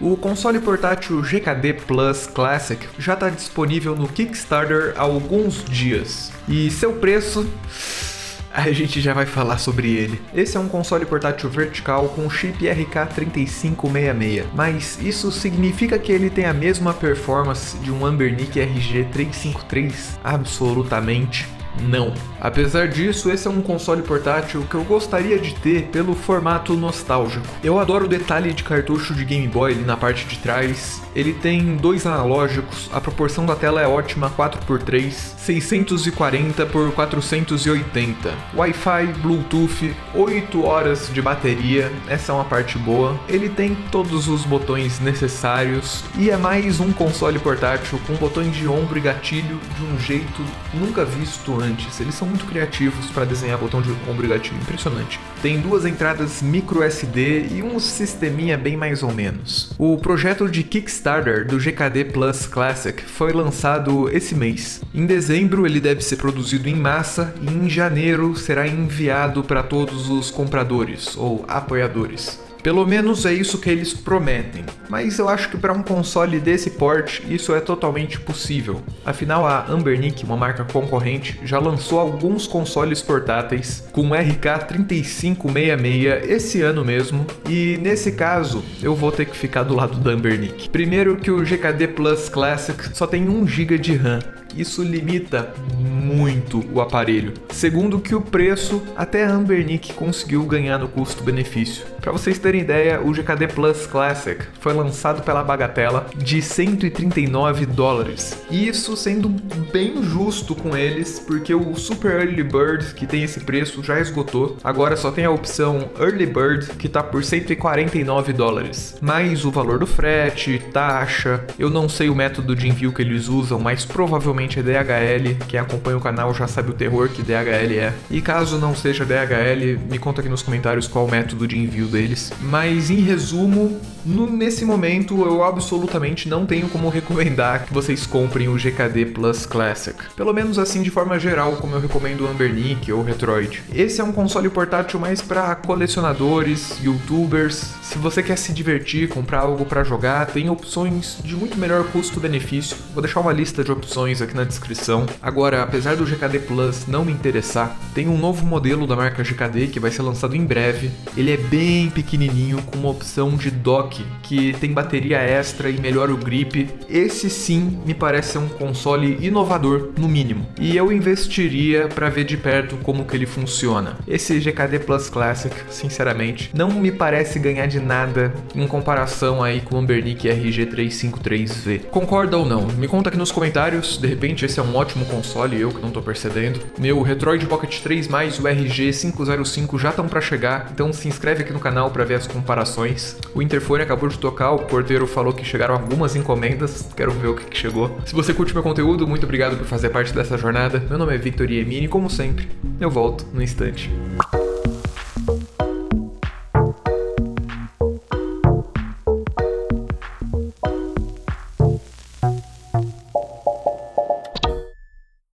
O console portátil GKD Plus Classic já está disponível no Kickstarter há alguns dias, e seu preço... a gente já vai falar sobre ele. Esse é um console portátil vertical com chip RK3566, mas isso significa que ele tem a mesma performance de um Anbernic RG353? Absolutamente não. Apesar disso, esse é um console portátil que eu gostaria de ter pelo formato nostálgico. Eu adoro o detalhe de cartucho de Game Boy ali na parte de trás. Ele tem dois analógicos, a proporção da tela é ótima, 4x3, 640x480, Wi-Fi, Bluetooth, 8 horas de bateria, essa é uma parte boa. Ele tem todos os botões necessários e é mais um console portátil com botões de ombro e gatilho de um jeito nunca visto antes. Eles são muito criativos para desenhar botão de ombro e gatilho, impressionante. Tem duas entradas micro SD e um sisteminha bem mais ou menos. O projeto de Kickstarter do GKD Plus Classic foi lançado esse mês. Em dezembro ele deve ser produzido em massa e em janeiro será enviado para todos os compradores ou apoiadores. Pelo menos é isso que eles prometem, mas eu acho que para um console desse porte isso é totalmente possível. Afinal, a Anbernic, uma marca concorrente, já lançou alguns consoles portáteis com RK3566 esse ano mesmo, e nesse caso eu vou ter que ficar do lado da Anbernic. Primeiro que o GKD Plus Classic só tem 1 GB de RAM, isso limita muito o aparelho. Segundo que o preço até a Anbernic conseguiu ganhar no custo-benefício. Para vocês terem ideia, o GKD Plus Classic foi lançado pela bagatela de $139, e isso sendo bem justo com eles, porque o Super Early Bird que tem esse preço já esgotou, agora só tem a opção Early Bird que tá por $149, mais o valor do frete, taxa. Eu não sei o método de envio que eles usam, mas provavelmente é DHL. Quem acompanha o canal já sabe o terror que DHL é, e caso não seja DHL, me conta aqui nos comentários qual o método de envio deles. Mas em resumo, nesse momento eu absolutamente não tenho como recomendar que vocês comprem o GKD Plus Classic, pelo menos assim de forma geral, como eu recomendo o Anbernic ou Retroid. Esse é um console portátil mais para colecionadores, youtubers. Se você quer se divertir, comprar algo para jogar, tem opções de muito melhor custo-benefício. Vou deixar uma lista de opções aqui na descrição. Agora, apesar do GKD Plus não me interessar, tem um novo modelo da marca GKD que vai ser lançado em breve. Ele é bem pequenininho, com uma opção de dock que tem bateria extra e melhora o grip. Esse sim me parece ser um console inovador, no mínimo, e eu investiria para ver de perto como que ele funciona. Esse GKD Plus Classic, sinceramente, não me parece ganhar de nada em comparação aí com o Anbernic RG353V. Concorda ou não? Me conta aqui nos comentários. De repente esse é um ótimo console, eu que não tô percebendo. Meu Retroid Pocket 3 mais o RG505 já estão para chegar, então se inscreve aqui no canal para ver as comparações. O interfone acabou de tocar, o porteiro falou que chegaram algumas encomendas, quero ver o que chegou. Se você curte meu conteúdo, muito obrigado por fazer parte dessa jornada. Meu nome é Victor Iemini, como sempre, eu volto no instante.